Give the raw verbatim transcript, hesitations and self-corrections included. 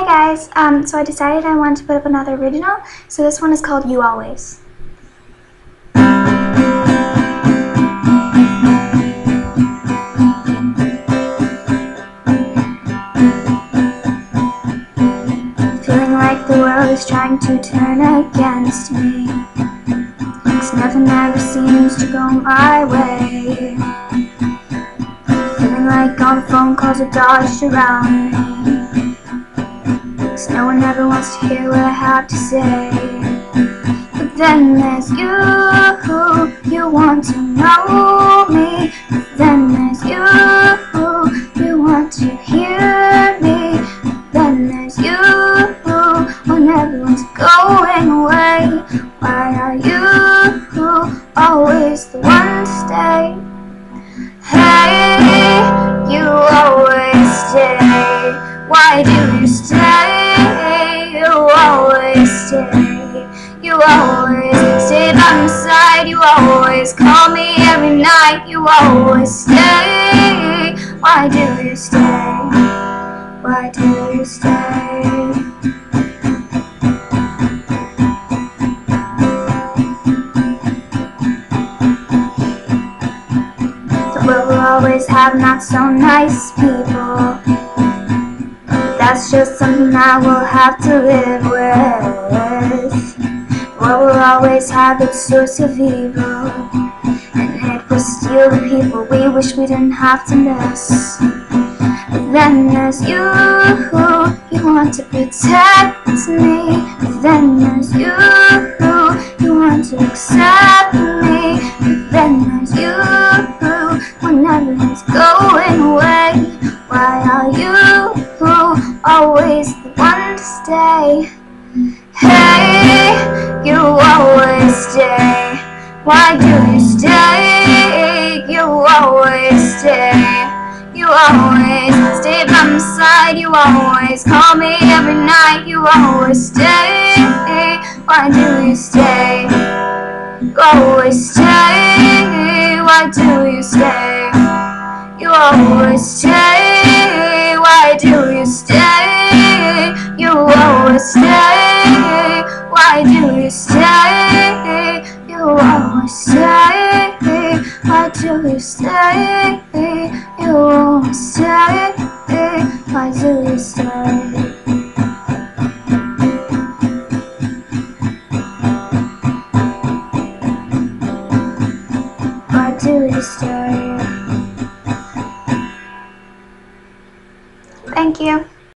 Hi guys, um, so I decided I wanted to put up another original, so this one is called You Always. Feeling like the world is trying to turn against me, 'cause nothing ever seems to go my way. Feeling like all the phone calls are dodged around me, 'cause no one ever wants to hear what I have to say. But then there's you, you want to know me. But then there's you, you want to hear me. But then there's you, when everyone's going away. Why are you always the one to stay? Hey, you always stay. Why do you stay? You always stay by my side. You always call me every night. You always stay. Why do you stay? Why do you stay? The world will always have not so nice people, but that's just something I will have to live with. What will always have its source of evil, and it will steal the people we wish we didn't have to miss. But then there's you, you want to protect me. But then there's you, you want to accept me. But then there's you, when everyone's going away. Why are you always the one to stay? Hey, you always stay. Why do you stay? You always stay. You always stay by my side. You always call me every night. You always stay. Why do you stay? You always stay. Why do you stay? You always stay. Why do you stay? You always stay. Why do you stay? You always stay. Why do you stay? You always stay. Why do you stay?